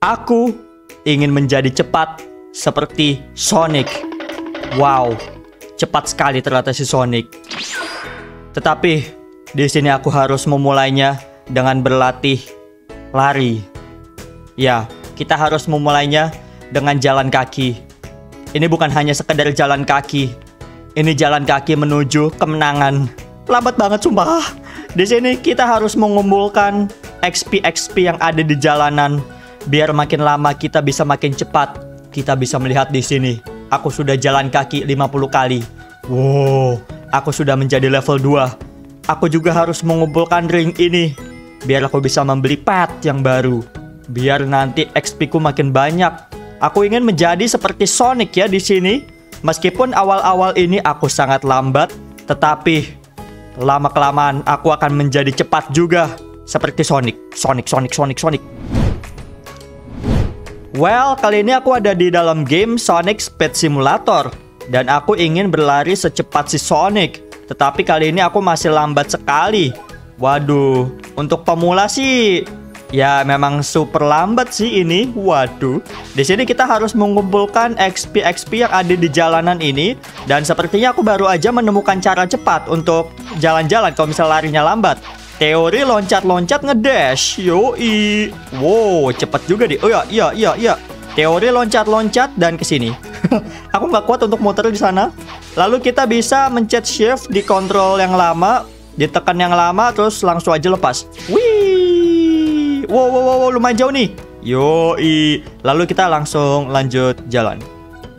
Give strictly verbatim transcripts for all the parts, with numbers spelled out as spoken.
Aku ingin menjadi cepat seperti Sonic. Wow, cepat sekali ternyata si Sonic. Tetapi di sini aku harus memulainya dengan berlatih lari. Ya, kita harus memulainya dengan jalan kaki. Ini bukan hanya sekedar jalan kaki. Ini jalan kaki menuju kemenangan. Lambat banget sumpah. Di sini kita harus mengumpulkan X P X P yang ada di jalanan biar makin lama kita bisa makin cepat. Kita bisa melihat di sini. Aku sudah jalan kaki lima puluh kali. Wow, aku sudah menjadi level dua. Aku juga harus mengumpulkan ring ini biar aku bisa membeli pet yang baru. Biar nanti X P-ku makin banyak. Aku ingin menjadi seperti Sonic ya di sini. Meskipun awal-awal ini aku sangat lambat, tetapi lama-kelamaan aku akan menjadi cepat juga seperti Sonic. Sonic, Sonic, Sonic, Sonic. Well, kali ini aku ada di dalam game Sonic Speed Simulator. Dan aku ingin berlari secepat si Sonic. Tetapi kali ini aku masih lambat sekali. Waduh, untuk pemula sih ya memang super lambat sih ini. Waduh. Di sini kita harus mengumpulkan X P X P yang ada di jalanan ini. Dan sepertinya aku baru aja menemukan cara cepat untuk jalan-jalan kalau misal larinya lambat. Teori loncat-loncat ngedash. Yoi. Wow, cepet juga deh. Oh iya, iya, iya, iya. Teori loncat-loncat dan kesini. Aku nggak kuat untuk muter di sana. Lalu kita bisa mencet shift di kontrol yang lama. Ditekan yang lama, terus langsung aja lepas. Wih. Wow, wow, wow, wow, lumayan jauh nih. Yoi. Lalu kita langsung lanjut jalan.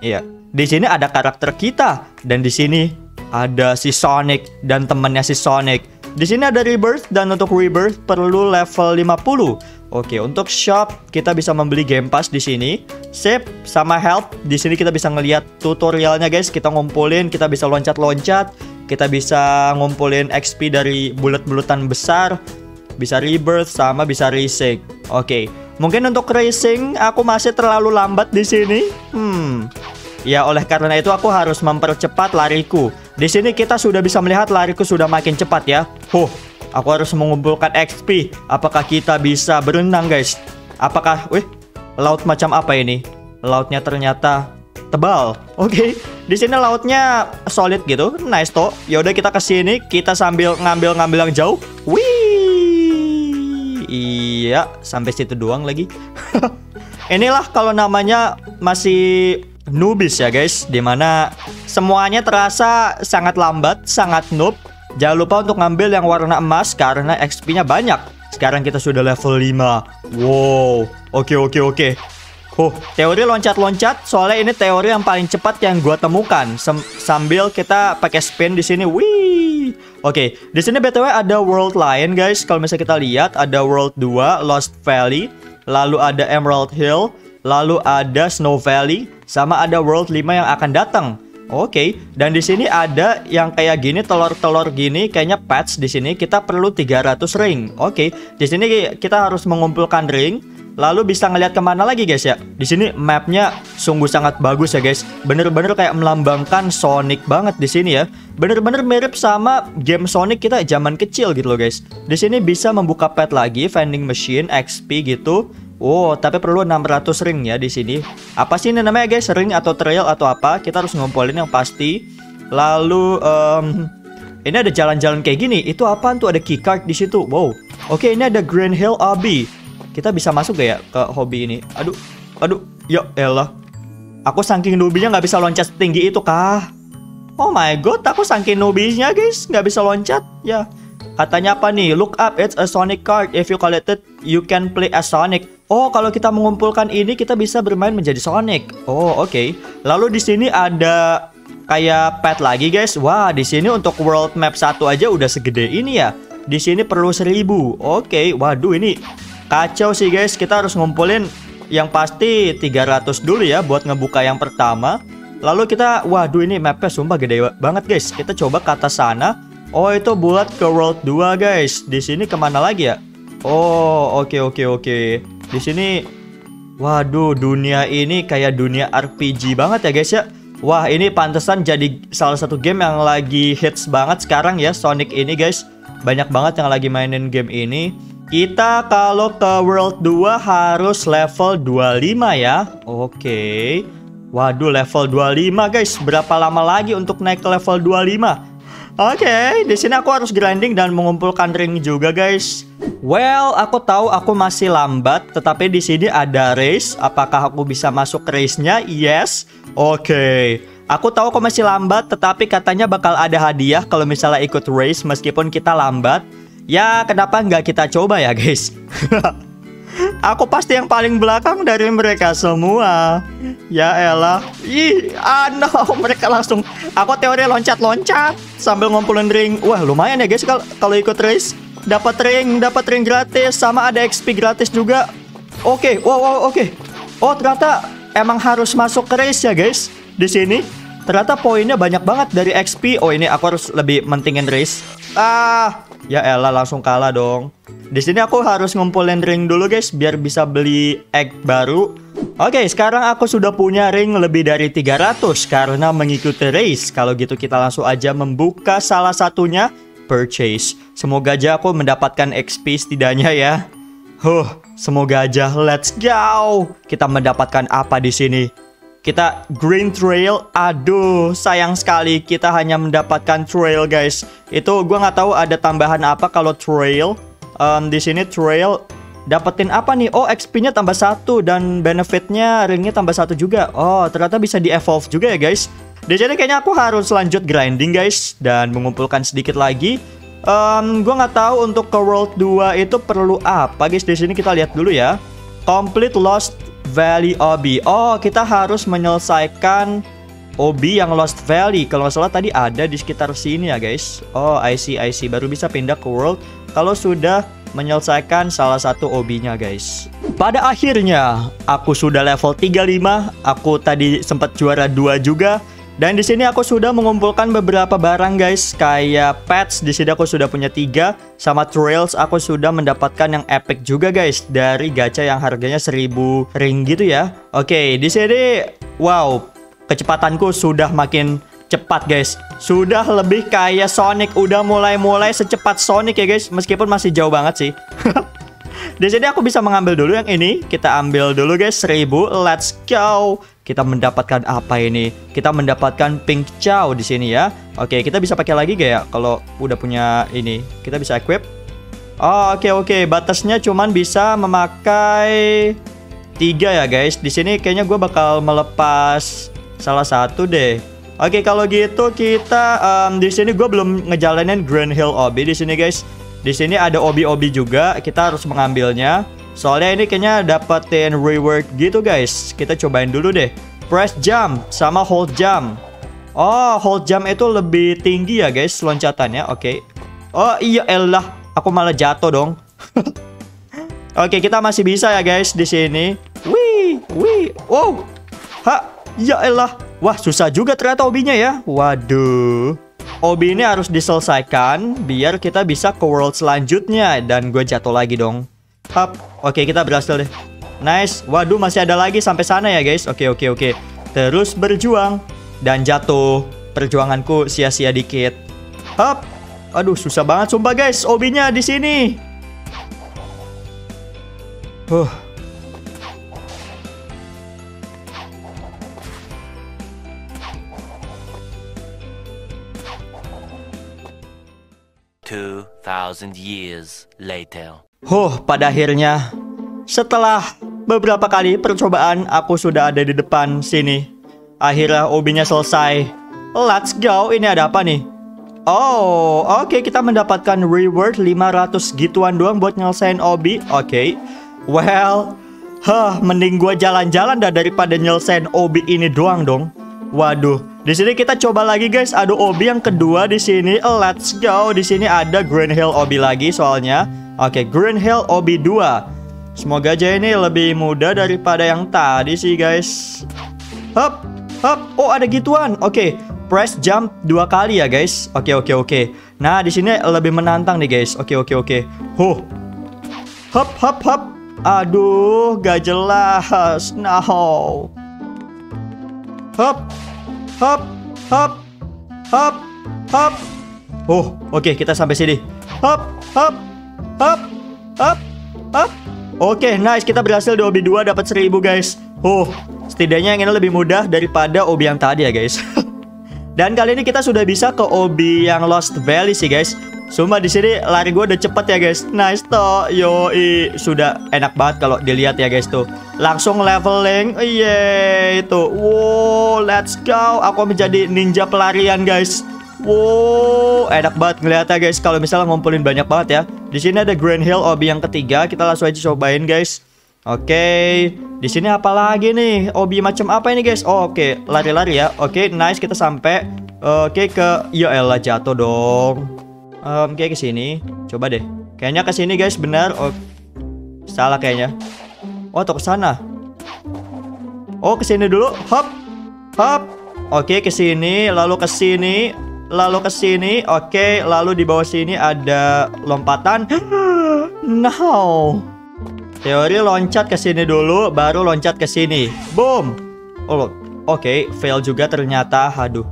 Iya. Di sini ada karakter kita. Dan di sini ada si Sonic dan temannya si Sonic. Di sini ada rebirth, dan untuk rebirth perlu level lima puluh. Oke, untuk shop kita bisa membeli game pass di sini. Save sama help. Di sini kita bisa ngelihat tutorialnya, guys. Kita ngumpulin, kita bisa loncat-loncat, kita bisa ngumpulin X P dari bulat-bulatan besar, bisa rebirth sama bisa racing. Oke, mungkin untuk racing aku masih terlalu lambat di sini. Hmm. Ya, oleh karena itu aku harus mempercepat lariku. Di sini kita sudah bisa melihat lariku sudah makin cepat ya. Huh, aku harus mengumpulkan X P. Apakah kita bisa berenang, guys? Apakah, wih, laut macam apa ini? Lautnya ternyata tebal. Oke, okay. Di sini lautnya solid gitu. Nice toh. Yaudah kita ke sini, kita sambil ngambil-ngambil yang jauh. Wih. Iya, sampai situ doang lagi. Inilah kalau namanya masih noobis ya guys, dimana semuanya terasa sangat lambat, sangat noob. Jangan lupa untuk ngambil yang warna emas karena X P-nya banyak. Sekarang kita sudah level lima. Wow, oke oke oke. Huh, teori loncat-loncat. Soalnya ini teori yang paling cepat yang gua temukan. Sem sambil kita pakai spin di sini. Wih. Oke, di sini B T W ada world lain guys. Kalau misalnya kita lihat ada world dua, Lost Valley, lalu ada Emerald Hill, lalu ada Snow Valley, sama ada World lima yang akan datang. Oke, okay. Dan di sini ada yang kayak gini, telur-telur gini, kayaknya patch di sini. Kita perlu tiga ratus ring. Oke, okay. Di sini kita harus mengumpulkan ring. Lalu bisa ngelihat kemana lagi guys ya. Di sini mapnya sungguh sangat bagus ya guys. Bener-bener kayak melambangkan Sonic banget di sini ya. Bener-bener mirip sama game Sonic kita zaman kecil gitu loh guys. Di sini bisa membuka pet lagi, vending machine, X P gitu. Oh, tapi perlu enam ratus ring ya di sini. Apa sih ini namanya guys? Ring atau trail atau apa? Kita harus ngumpulin yang pasti. Lalu um, ini ada jalan-jalan kayak gini. Itu apaan tuh? Ada keycard di situ. Wow. Oke, ini ada Green Hill Hobby. Kita bisa masuk gak ya ke hobi ini? Aduh, aduh, ya elah. Aku saking noobinya nggak bisa loncat setinggi itu kah? Oh my god, aku saking noobinya guys, nggak bisa loncat ya. Katanya apa nih? Look up, it's a Sonic card. If you collected, you can play as Sonic. Oh, kalau kita mengumpulkan ini, kita bisa bermain menjadi Sonic. Oh, oke. Okay. Lalu di sini ada kayak pet lagi, guys. Wah, di sini untuk world map satu aja udah segede ini ya. Di sini perlu seribu. Oke, okay. Waduh ini kacau sih, guys. Kita harus ngumpulin yang pasti tiga ratus dulu ya buat ngebuka yang pertama. Lalu kita, waduh ini mapnya sumpah gede banget, guys. Kita coba ke atas sana. Oh, itu bulat ke World dua, guys. Di sini kemana lagi ya? Oh, oke, okay, oke, okay, oke. Okay. Di sini, waduh, dunia ini kayak dunia R P G banget ya, guys, ya. Wah, ini pantesan jadi salah satu game yang lagi hits banget sekarang ya, Sonic ini, guys. Banyak banget yang lagi mainin game ini. Kita kalau ke World two harus level dua puluh lima ya. Oke. Waduh, level dua puluh lima guys. Berapa lama lagi untuk naik ke level dua puluh lima? Oke, okay, di sini aku harus grinding dan mengumpulkan ring juga, guys. Well, aku tahu aku masih lambat, tetapi di sini ada race. Apakah aku bisa masuk race-nya? Yes. Oke. Okay. Aku tahu aku masih lambat, tetapi katanya bakal ada hadiah kalau misalnya ikut race meskipun kita lambat. Ya, kenapa nggak kita coba ya, guys? Aku pasti yang paling belakang dari mereka semua. Ya elah. Ih, ah no, mereka langsung. Aku teori loncat-loncat sambil ngumpulin ring. Wah, lumayan ya guys kalau kalau ikut race. Dapat ring, dapat ring gratis sama ada X P gratis juga. Oke, wow, wow, oke. Oh, ternyata emang harus masuk ke race ya guys di sini. Ternyata poinnya banyak banget dari X P. Oh, ini aku harus lebih mentingin race. Ah, ya elah langsung kalah dong. Di sini aku harus ngumpulin ring dulu guys biar bisa beli egg baru. Oke, sekarang aku sudah punya ring lebih dari tiga ratus karena mengikuti race. Kalau gitu kita langsung aja membuka salah satunya, purchase. Semoga aja aku mendapatkan X P setidaknya ya. Huh, semoga aja. Let's go. Kita mendapatkan apa di sini? Kita green trail. Aduh, sayang sekali kita hanya mendapatkan trail guys. Itu gua nggak tahu ada tambahan apa kalau trail. Um, di sini trail dapetin apa nih? Oh, X P-nya tambah satu dan benefitnya ringnya tambah satu juga. Oh, ternyata bisa di evolve juga ya guys. Jadi kayaknya aku harus lanjut grinding guys dan mengumpulkan sedikit lagi. Um, gua nggak tahu untuk ke world two itu perlu apa guys. Di sini kita lihat dulu ya. Complete Lost Valley Obi. Oh, kita harus menyelesaikan Obi yang Lost Valley. Kalau nggak salah tadi ada di sekitar sini ya guys. Oh, I see, I see. Baru bisa pindah ke World kalau sudah menyelesaikan salah satu Obi-nya guys. Pada akhirnya aku sudah level tiga puluh lima. Aku tadi sempat juara dua juga. Dan di sini aku sudah mengumpulkan beberapa barang guys, kayak pets di sini aku sudah punya tiga, sama trails aku sudah mendapatkan yang epic juga guys dari gacha yang harganya seribu ring gitu ya. Oke, di sini wow, kecepatanku sudah makin cepat guys. Sudah lebih kayak Sonic, udah mulai-mulai secepat Sonic ya guys, meskipun masih jauh banget sih. Di sini aku bisa mengambil dulu yang ini. Kita ambil dulu guys, seribu. Let's go. Kita mendapatkan apa ini? Kita mendapatkan pink chow di sini ya. Oke, kita bisa pakai lagi gak ya? Kalau udah punya ini, kita bisa equip. Oh, oke, oke. Batasnya cuman bisa memakai tiga ya guys. Di sini kayaknya gue bakal melepas salah satu deh. Oke, kalau gitu kita um, di sini gue belum ngejalanin Green Hill Obi di sini guys. Di sini ada obi-obi juga. Kita harus mengambilnya. Soalnya ini kayaknya dapetin reward gitu guys. Kita cobain dulu deh. Press jump sama hold jump. Oh, hold jump itu lebih tinggi ya guys loncatannya. Oke. Okay. Oh iya elah, aku malah jatuh dong. Oke, okay, kita masih bisa ya guys di sini. Wih, wih. Wow. Ha, ya elah. Wah, susah juga ternyata obinya ya. Waduh. Obi ini harus diselesaikan biar kita bisa ke world selanjutnya. Dan gue jatuh lagi dong. Hop. Oke, kita berhasil deh. Nice. Waduh, masih ada lagi sampai sana ya guys. Oke, oke, oke. Terus berjuang. Dan jatuh. Perjuanganku sia-sia dikit. Hop. Aduh, susah banget sumpah guys. Obinya di sini. Huh. two thousand years later. Huh, pada akhirnya setelah beberapa kali percobaan aku sudah ada di depan sini. Akhirnya obinya selesai. Let's go. Ini ada apa nih? Oh, oke, okay, kita mendapatkan reward lima ratus gituan doang buat nyelesain obi. Oke. Okay. Well, huh, mending gua jalan-jalan dah daripada nyelesain obi ini doang dong. Waduh, di sini kita coba lagi guys. Aduh, obi yang kedua di sini. Let's go. Di sini ada Green Hill Obi lagi soalnya. Oke, okay, Green Hill Obi two. Semoga aja ini lebih mudah daripada yang tadi sih guys. Hop, hop. Oh, ada gituan. Oke, okay, press jump dua kali ya guys. Oke, okay, oke, okay, oke. Okay. Nah, di sini lebih menantang nih guys. Oke, okay, oke, okay, oke. Okay. Huh. Hop, hop, hop. Aduh, gak jelas. No. Hop, hop, hop, hop, hop. Oh, oke, okay, kita sampai sini. Hop, hop, hop, up, up. Oke, okay, nice. Kita berhasil di O B dua dapat seribu, guys. Oh, setidaknya yang ini lebih mudah daripada O B yang tadi ya, guys. Dan kali ini kita sudah bisa ke O B yang Lost Valley sih, guys. Sumpah di sini lari gue udah cepet ya, guys. Nice toh. Yoi, sudah enak banget kalau dilihat ya, guys tuh. Langsung leveling. Yeay, itu. Wow, let's go. Aku menjadi ninja pelarian, guys. Wow, enak banget ngeliatnya, guys. Kalau misalnya ngumpulin banyak banget ya. Di sini ada Green Hill O B yang ketiga. Kita langsung aja cobain, guys. Oke, okay. Di sini apa lagi nih? O B macam apa ini, guys? Oh, oke, okay. Lari-lari ya. Oke, okay, nice. Kita sampai. Oke, okay, ke Yoella jatuh dong. Um, kayak ke sini. Coba deh. Kayaknya ke sini, guys. Benar. Oh, salah kayaknya. Oh, atau ke sana. Oh, ke sini dulu. Hop. Hop. Oke, okay, ke sini, lalu ke sini. Lalu ke sini, oke. Okay. Lalu di bawah sini ada lompatan. No. Teori loncat ke sini dulu, baru loncat ke sini. Boom. Oh, oke. Okay. Fail juga ternyata. Aduh.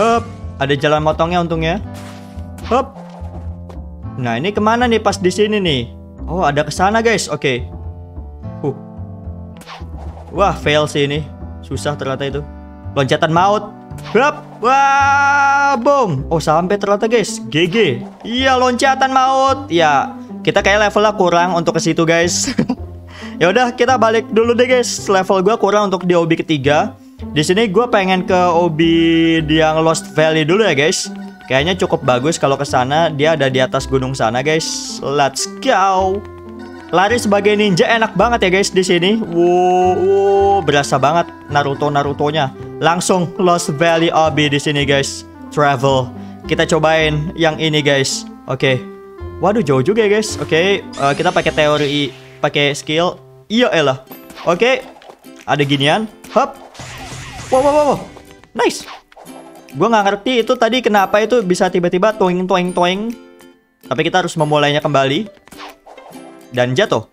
Hop. Ada jalan motongnya untungnya. Hop. Nah, ini kemana nih pas di sini nih? Oh, ada ke sana, guys. Oke. Okay. Uh. Wah, fail sih ini. Susah ternyata itu. Loncatan maut. Hop. Wah, boom. Oh, sampai ternyata, guys. G G. Iya, loncatan maut. Ya, kita kayak levelnya kurang untuk ke situ, guys. Ya udah, kita balik dulu deh, guys. Level gue kurang untuk di O B ketiga. Di sini gue pengen ke O B yang Lost Valley dulu ya, guys. Kayaknya cukup bagus kalau ke sana. Dia ada di atas gunung sana, guys. Let's go. Lari sebagai ninja enak banget ya, guys, di sini. Wow, wow, berasa banget Naruto-Narutonya. Langsung Lost Valley O B di sini, guys. Travel. Kita cobain yang ini, guys. Oke. Okay. Waduh, jauh juga ya, guys. Oke, okay. uh, kita pakai teori, pakai skill. Iya elah. Oke. Okay. Ada ginian. Hop. Wow, wow, wow, wow. Nice. Gue nggak ngerti itu tadi kenapa itu bisa tiba-tiba toing toing toing. Tapi kita harus memulainya kembali. Dan jatuh.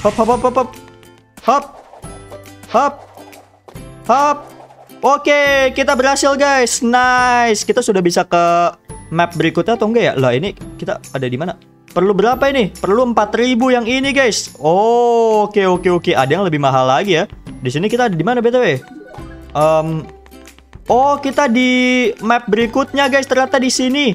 Hop hop hop hop hop. Hop. Hop. Hop. Oke, kita berhasil, guys. Nice. Kita sudah bisa ke map berikutnya atau enggak ya? Lah, ini kita ada di mana? Perlu berapa ini? Perlu empat ribu yang ini, guys. Oh, oke oke oke. Ada yang lebih mahal lagi ya. Di sini kita ada di mana B T W? Um, oh, kita di map berikutnya, guys. Ternyata di sini.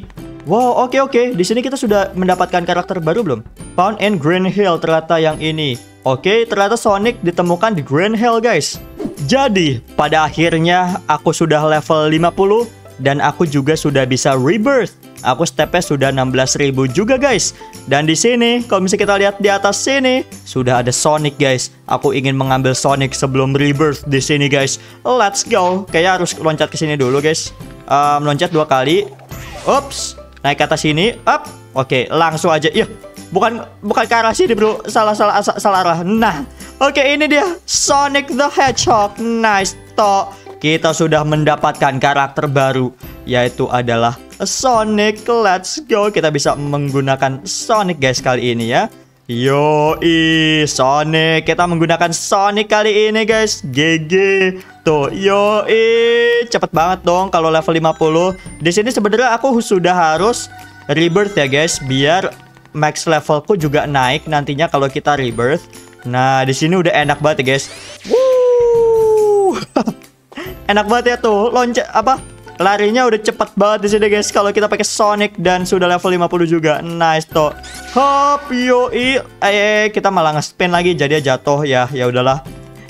Wow, oke okay, oke. Okay. Di sini kita sudah mendapatkan karakter baru belum? Found in Green Hill ternyata yang ini. Oke, okay, ternyata Sonic ditemukan di Green Hill, guys. Jadi, pada akhirnya aku sudah level lima puluh dan aku juga sudah bisa rebirth. Aku stepnya sudah enam belas ribu juga, guys. Dan di sini, kalau misalnya kita lihat di atas sini, sudah ada Sonic, guys. Aku ingin mengambil Sonic sebelum rebirth di sini, guys. Let's go. Kayaknya harus loncat ke sini dulu, guys. Um, loncat dua kali. Oops. Naik ke atas sini, up. Oke, okay, langsung aja. Iya, bukan bukan ke arah sini, bro. Salah salah salah arah. Nah, oke okay, ini dia Sonic the Hedgehog. Nice toh. Kita sudah mendapatkan karakter baru, yaitu adalah Sonic. Let's go. Kita bisa menggunakan Sonic, guys, kali ini ya. Yoi, Sonic. Kita menggunakan Sonic kali ini, guys. G G. Tuh, yoi. Cepet banget dong kalau level lima puluh. Di sini sebenarnya aku sudah harus rebirth ya, guys, biar max levelku juga naik nantinya kalau kita rebirth. Nah, di sini udah enak banget ya, guys. Woo! Enak banget ya tuh. Loncat apa? Larinya udah cepet banget di sini, guys, kalau kita pakai Sonic dan sudah level lima puluh juga. Nice toh. Hop, yoi. Eh, kita malah nge-spin lagi jadi jatuh ya. Ya udahlah.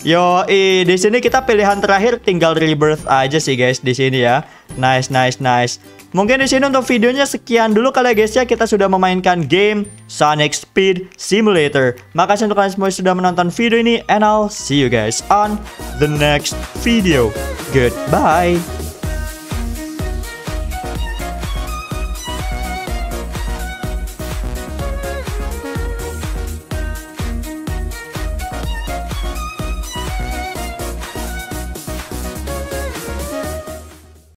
Yoi, di sini kita pilihan terakhir tinggal rebirth aja sih, guys, di sini ya. Nice, nice, nice. Mungkin di sini untuk videonya sekian dulu kali ya, guys ya. Kita sudah memainkan game Sonic Speed Simulator. Makasih untuk kalian semua yang sudah menonton video ini, and I'll see you guys on the next video. Goodbye.